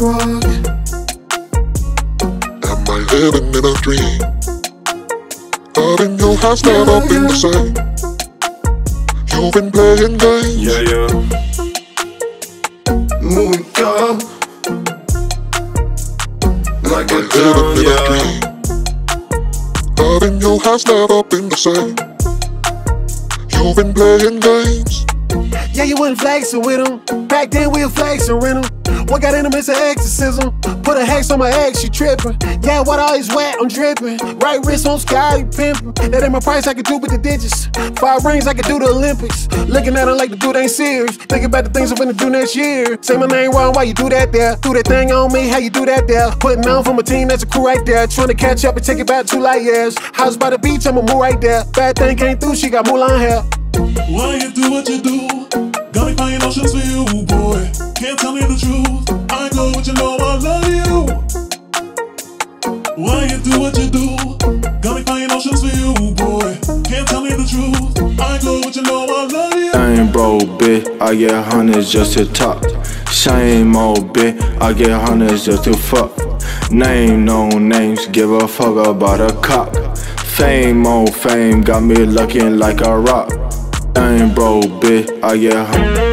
wrong? Am I living in a dream? Up in your house, not up in the same. You've been playing games. Yeah, yeah. Moving on like a living in a dream. Up in your house, not up in the same. You've been playing games. Yeah, you wasn't flexing with him. Back then we were flexing with him. What got in him is an exorcism. Put a hex on my ex, she trippin'. Yeah, what all is wet, I'm drippin'. Right wrist on sky, you pimpin'. That ain't my price, I could do with the digits. 5 rings, I could do the Olympics. Looking at her like the dude ain't serious. Thinking about the things I'm finna do next year. Say my name wrong, why you do that there? Do that thing on me, how you do that there? Putting on from a team, that's a crew right there. Trying to catch up and take it back 2 light years. House by the beach, I'ma move right there. Bad thing came through, she got Mulan hair. Why you do what you do? Got me finding options for you, boy. Can't tell me the truth. I know what you know, I love you. Why you do what you do? Got me finding options for you, boy. Can't tell me the truth. I know what you know, I love you. Same bro, bitch, I get hundreds just to talk. Same old bitch, I get hundreds just to fuck. Name no names, give a fuck about a cop. Fame on fame, got me looking like a rock. Same bro, bitch, I get hundreds.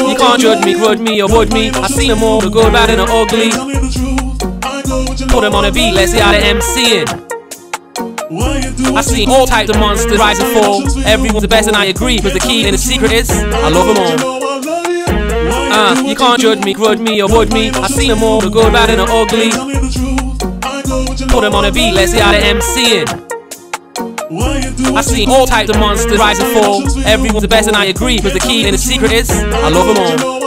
He conjured me, grudged me, avoid me. I see them all, the good, bad, and the ugly. Put them on a beat, let's see how they MCing. I see all types of monsters rise and fall. Everyone's the best and I agree, because the key and the secret is I love them all. He conjured me, grudged me, avoid me. I see them all, the good, bad, and the ugly. Put them on a beat, let's see how they MCing. I see all types of monsters rise and fall. Everyone's the best and I agree, because the key and the secret is I love them all.